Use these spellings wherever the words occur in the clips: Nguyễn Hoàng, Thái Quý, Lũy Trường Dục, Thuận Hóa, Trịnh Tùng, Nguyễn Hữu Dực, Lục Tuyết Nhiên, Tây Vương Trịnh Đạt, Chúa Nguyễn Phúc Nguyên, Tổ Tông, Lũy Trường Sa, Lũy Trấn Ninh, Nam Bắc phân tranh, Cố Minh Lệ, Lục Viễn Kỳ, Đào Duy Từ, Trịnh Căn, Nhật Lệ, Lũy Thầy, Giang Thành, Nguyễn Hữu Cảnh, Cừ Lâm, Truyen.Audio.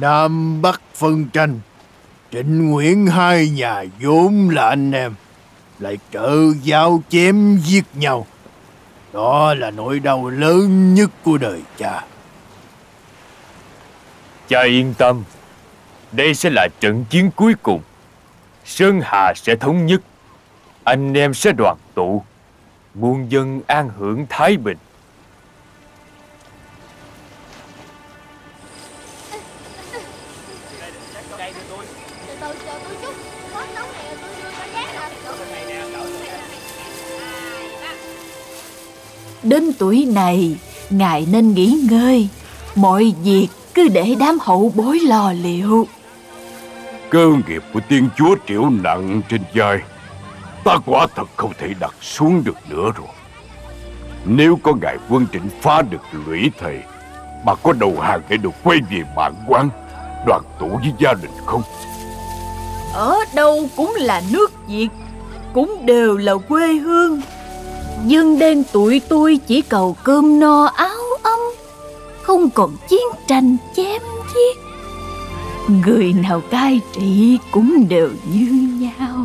Nam Bắc phân tranh, Trịnh Nguyễn hai nhà vốn là anh em, lại trợ giao chém giết nhau. Đó là nỗi đau lớn nhất của đời cha. Cha yên tâm, đây sẽ là trận chiến cuối cùng. Sơn Hà sẽ thống nhất, anh em sẽ đoàn tụ, muôn dân an hưởng thái bình. Đến tuổi này, ngài nên nghỉ ngơi, mọi việc cứ để đám hậu bối lo liệu. Cơ nghiệp của Tiên Chúa triệu nặng trên vai, ta quả thật không thể đặt xuống được nữa rồi. Nếu có ngài Vương Trịnh phá được Lũy Thầy, bà có đầu hàng để được quay về bản quán, đoàn tụ với gia đình không? Ở đâu cũng là nước Việt, cũng đều là quê hương. Dân đen tụi tôi chỉ cầu cơm no áo ấm, không còn chiến tranh chém giết. Người nào cai trị cũng đều như nhau.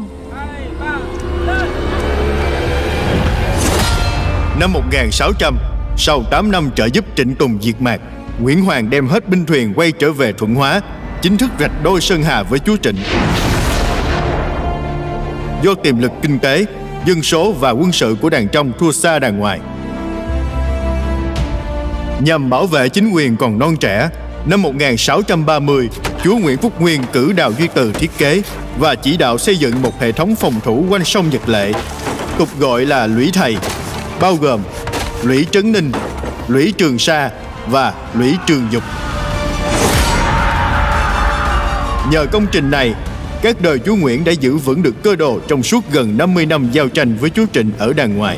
1600, sau 8 năm trợ giúp Trịnh Tùng diệt mạc, Nguyễn Hoàng đem hết binh thuyền quay trở về Thuận Hóa, chính thức rạch đôi Sơn Hà với chúa Trịnh. Do tiềm lực kinh tế, dân số và quân sự của đàn trong thua xa đàn ngoài. Nhằm bảo vệ chính quyền còn non trẻ, năm 1630, chúa Nguyễn Phúc Nguyên cử Đào Duy Từ thiết kế và chỉ đạo xây dựng một hệ thống phòng thủ quanh sông Nhật Lệ, tục gọi là Lũy Thầy, bao gồm Lũy Trấn Ninh, Lũy Trường Sa và Lũy Trường Dục. Nhờ công trình này, các đời chúa Nguyễn đã giữ vững được cơ đồ trong suốt gần 50 năm giao tranh với chúa Trịnh ở đàng ngoài.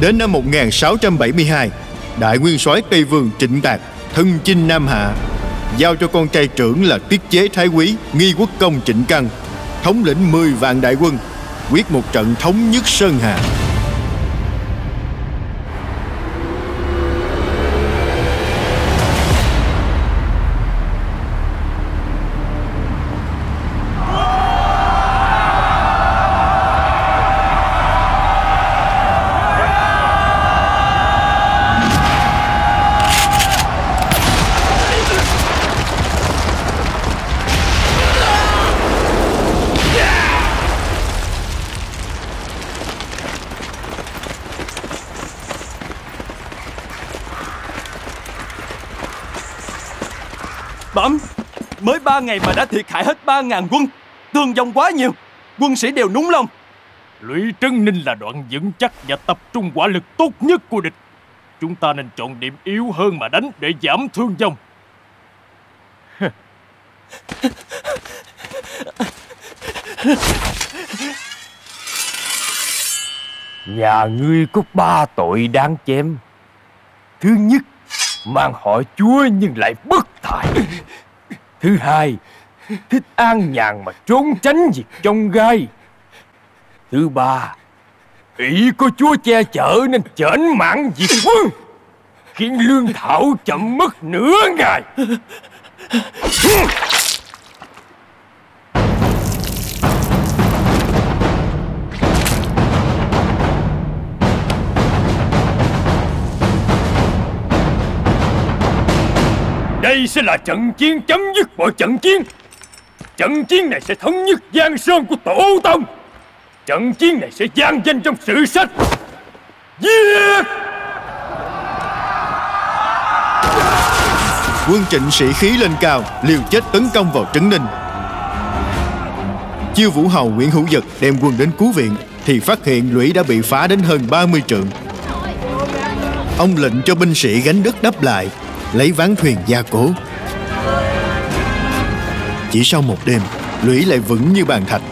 Đến năm 1672, đại nguyên soái Tây Vương Trịnh Đạt thân chinh Nam Hạ, giao cho con trai trưởng là tiết chế Thái Quý Nghi Quốc công Trịnh Căn thống lĩnh 10 vạn đại quân, quyết một trận thống nhất Sơn Hà. Mới 3 ngày mà đã thiệt hại hết 3.000 quân, thương vong quá nhiều, quân sĩ đều núng lòng. Lũy Trấn Ninh là đoạn vững chắc và tập trung hỏa lực tốt nhất của địch. Chúng ta nên chọn điểm yếu hơn mà đánh để giảm thương vong. Nhà ngươi có 3 tội đáng chém. Thứ nhất, mang họ chúa nhưng lại bất tài. Thứ hai, thích an nhàn mà trốn tránh việc trong gai. Thứ ba, ỷ có chúa che chở nên chểnh mảng việc quân, khiến lương thảo chậm mất nửa ngày. Đây sẽ là trận chiến chấm dứt mọi trận chiến. Trận chiến này sẽ thống nhất giang sơn của Tổ Tông. Trận chiến này sẽ vang danh trong sử sách. Yeah! Quân Trịnh sĩ khí lên cao, liều chết tấn công vào Trấn Ninh. Chiêu Vũ Hầu Nguyễn Hữu Dực đem quân đến cứu viện thì phát hiện lũy đã bị phá đến hơn 30 trượng. Ông lệnh cho binh sĩ gánh đất đắp lại, lấy ván thuyền gia cố. Chỉ sau một đêm, lũy lại vững như bàn thạch.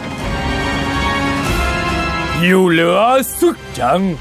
Diều lửa xuất trận.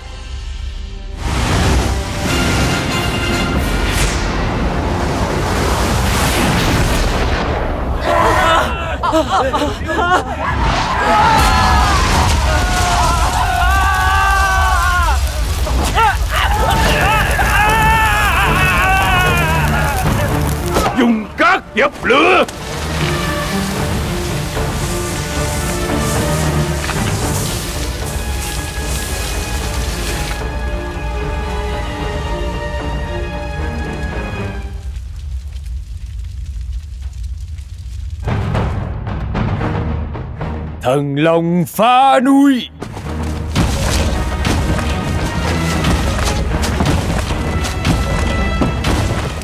Thần lòng phá núi.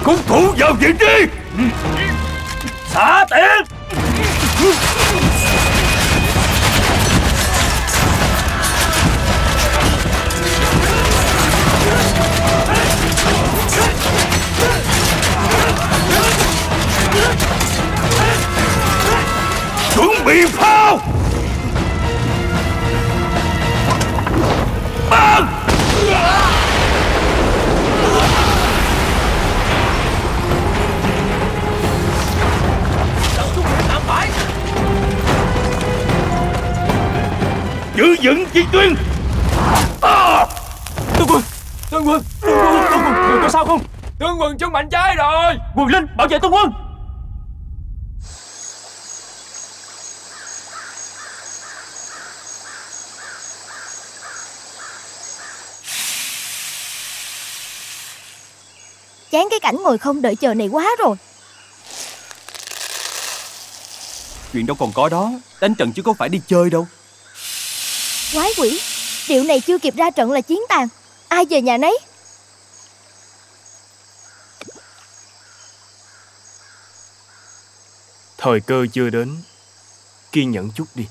Cung thủ vào vị trí, xả tiễn. Chuẩn bị pháo. Bắn. Giữ vững chiến tuyến. Tướng quân, người có sao không? Tướng quân trúng mạnh trái rồi. Quần Linh bảo vệ tướng quân. Chán cái cảnh ngồi không đợi chờ này quá rồi. Chuyện đâu còn có đó. Đánh trận chứ có phải đi chơi đâu. Quái quỷ, điệu này chưa kịp ra trận là chiến tàn. Ai về nhà nấy. Thời cơ chưa đến, kiên nhẫn chút đi.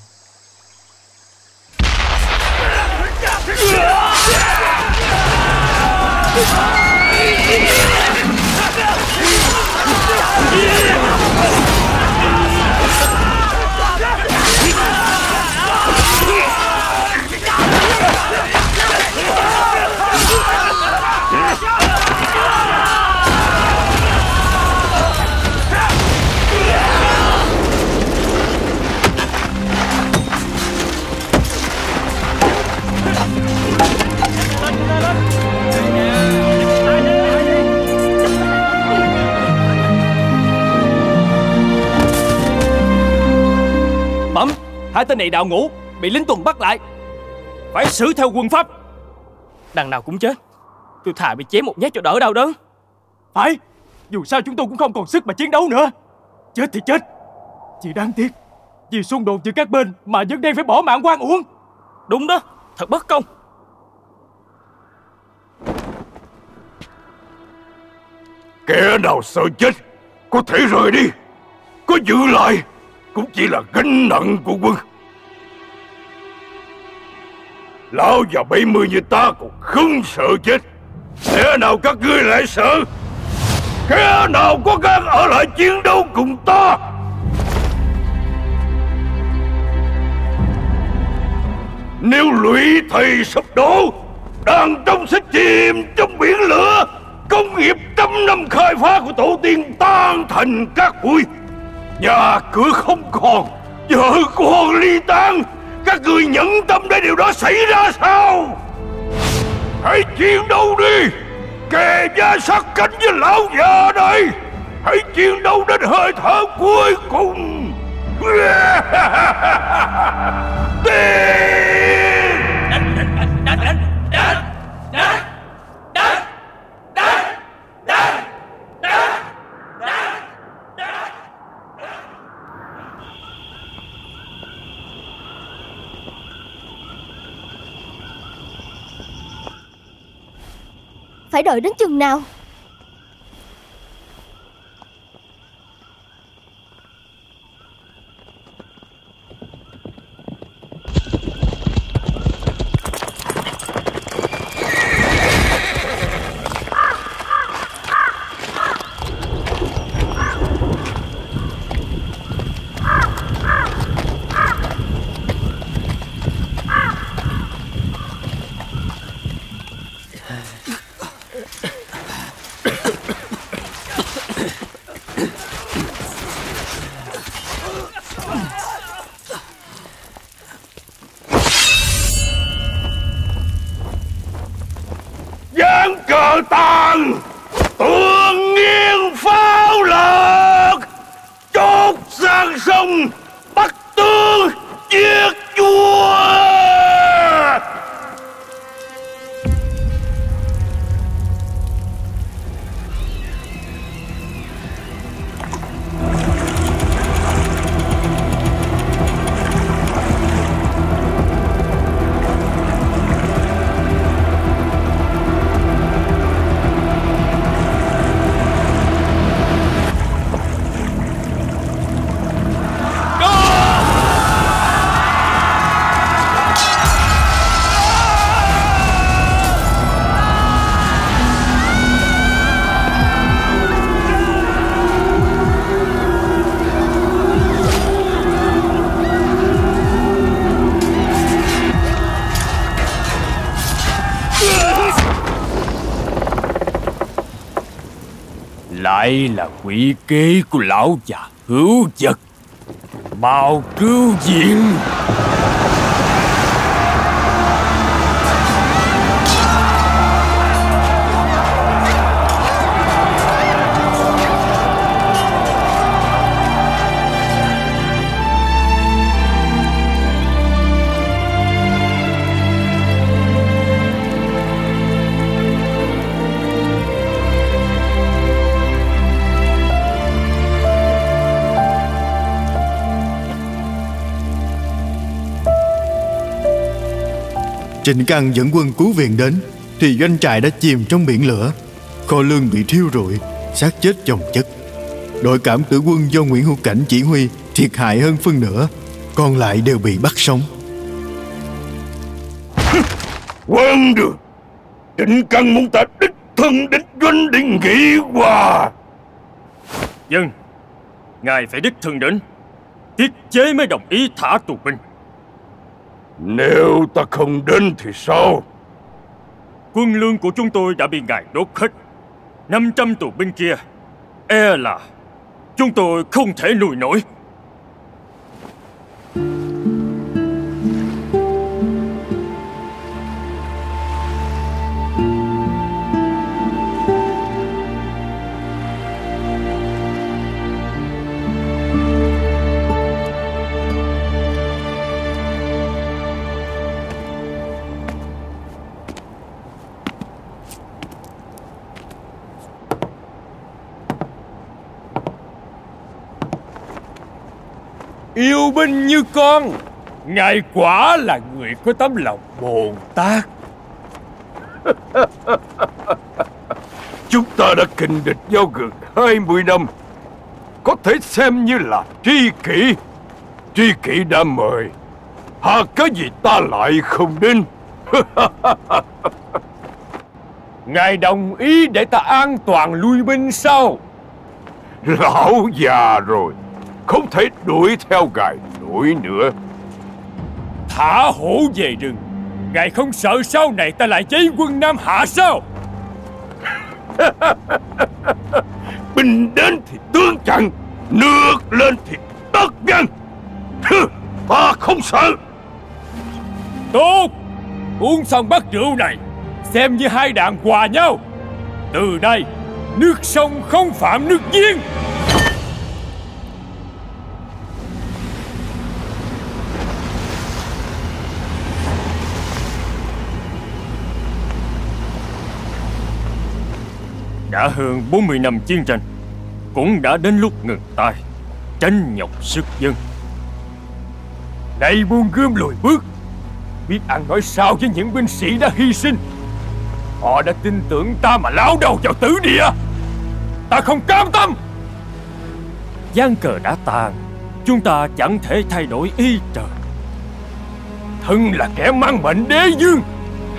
Hai tên này đào ngũ bị lính Tùng bắt lại, phải xử theo quân pháp. Đằng nào cũng chết, tôi thà bị chém một nhát cho đỡ đau đớn. Phải, dù sao chúng tôi cũng không còn sức mà chiến đấu nữa. Chết thì chết, chỉ đáng tiếc vì xung đột giữa các bên mà dân đen phải bỏ mạng oan uổng. Đúng đó, thật bất công. Kẻ nào sợ chết có thể rời đi, có giữ lại cũng chỉ là gánh nặng của quân. Lão già 70 như ta còn không sợ chết, kẻ nào các ngươi lại sợ? Kẻ nào có gan ở lại chiến đấu cùng ta? Nếu Lũy Thầy sắp đổ, đàn trong sẽ chìm trong biển lửa, công nghiệp trăm năm khai phá của tổ tiên tan thành cát bụi. Nhà cửa không còn, vợ con ly tan. Các người nhẫn tâm để điều đó xảy ra sao? Hãy chiến đấu đi, kề da sát cánh với lão già đây. Hãy chiến đấu đến hơi thở cuối cùng. Phải đợi đến chừng nào? lại là quỷ kế của lão già Hữu Dực. Mau cứu viện! Trịnh Căn dẫn quân cứu viện đến thì doanh trại đã chìm trong biển lửa, kho lương bị thiêu rụi, xác chết chồng chất. Đội cảm tử quân do Nguyễn Hữu Cảnh chỉ huy thiệt hại hơn phân nửa, còn lại đều bị bắt sống. Quên được, Trịnh Căn muốn ta đích thân đích doanh để nghị hòa. Dân, ngài phải đích thân đến, tiết chế mới đồng ý thả tù binh. Nếu ta không đến thì sao? Quân lương của chúng tôi đã bị ngài đốt hết. 500 tù binh kia, e là chúng tôi không thể nuôi nổi. Yêu binh như con, ngài quả là người có tấm lòng Bồ Tát. Chúng ta đã kình địch nhau gần 20 năm, có thể xem như là tri kỷ. Tri kỷ đã mời, hà cái gì ta lại không đến? Ngài đồng ý để ta an toàn lui binh sao? Lão già rồi, không thể đuổi theo ngài nổi nữa. Thả hổ về rừng, ngài không sợ sau này ta lại cháy quân Nam Hạ sao? Binh đến thì tướng chặn, nước lên thì tất ngăn. Ta không sợ. Tốt, uống xong bát rượu này, xem như hai đàn hòa nhau. Từ đây, nước sông không phạm nước giếng. Đã hơn 40 năm chiến tranh, cũng đã đến lúc ngừng tay, tránh nhọc sức dân. Đây buông gươm lùi bước, biết ăn nói sao với những binh sĩ đã hy sinh. Họ đã tin tưởng ta mà lao đầu vào tử địa. Ta không cam tâm. Giang cờ đã tàn, chúng ta chẳng thể thay đổi ý trời. Thân là kẻ mang mệnh đế vương,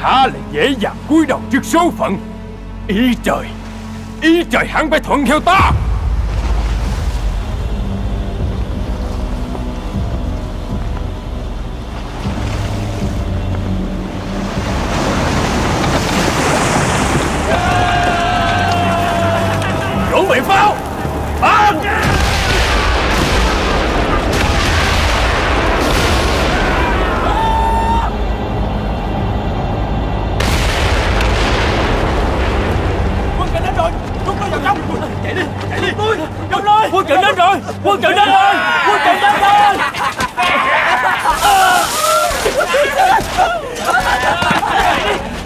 há là dễ dàng cúi đầu trước số phận. Ý trời, ý trời hẳn phải thuận theo ta. Chuẩn bị pháo, bắn! Quân Trịnh đến rồi! Quân Trịnh đến rồi! Quân Trịnh đến rồi!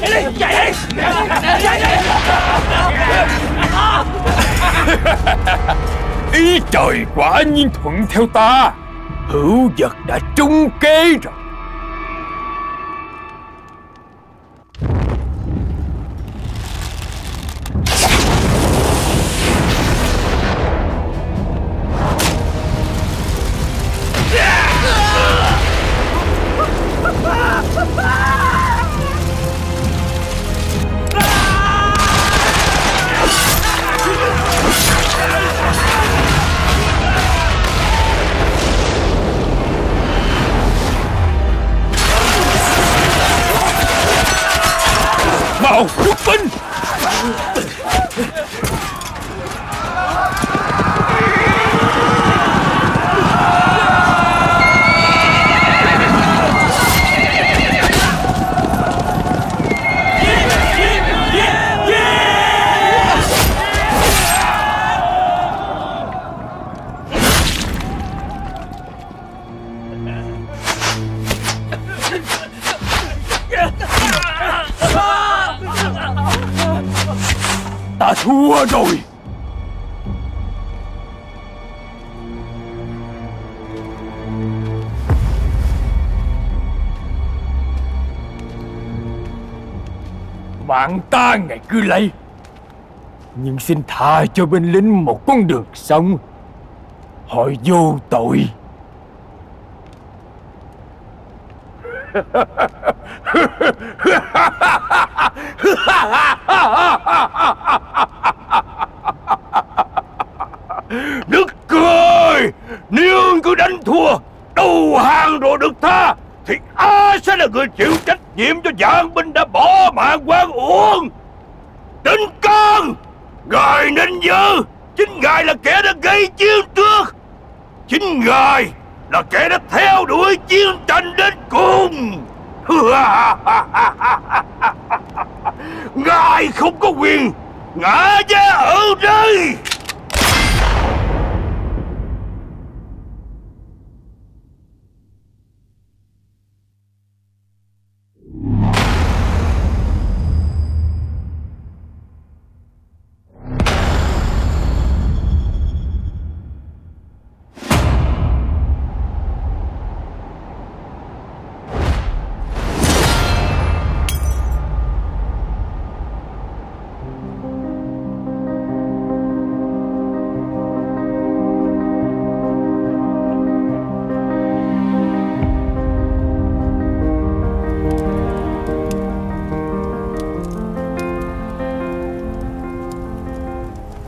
Chạy đi! Chạy đi! Chạy đi! Ý trời quả nhiên thuận theo ta. Hữu Dực đã trúng kế rồi. Mau rút binh! Ta thua rồi. Bạn ta ngày cứ lấy, nhưng xin tha cho binh lính một con đường sống. Họ vô tội. Đức cười, nếu cứ đánh thua đầu hàng rồi được tha, thì ai sẽ là người chịu trách nhiệm cho dạng binh đã bỏ mạng quan uổng? Trịnh Căn, ngài nên nhớ, chính ngài là kẻ đã gây chiến trước, chính ngài là kẻ đã theo đuổi chiến tranh đến cùng. Ngài không có quyền ngã giá ở đây.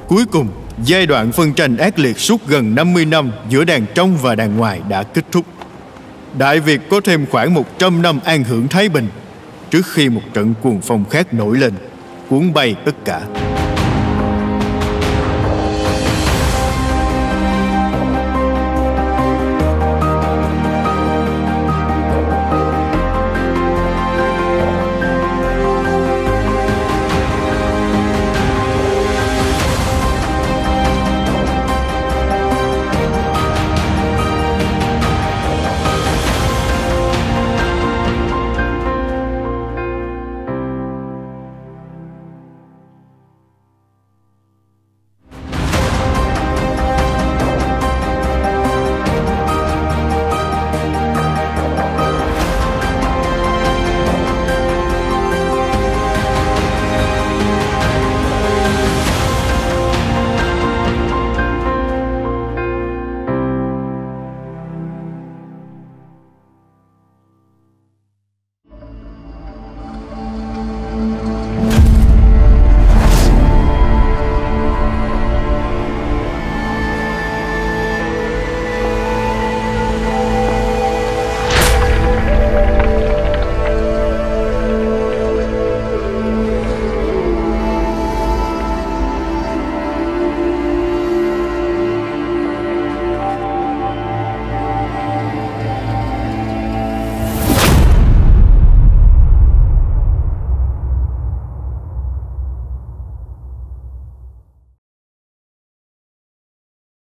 Cuối cùng, giai đoạn phân tranh ác liệt suốt gần 50 năm giữa đàn trong và đàn ngoài đã kết thúc. Đại Việt có thêm khoảng 100 năm an hưởng thái bình trước khi một trận cuồng phong khác nổi lên, cuốn bay tất cả.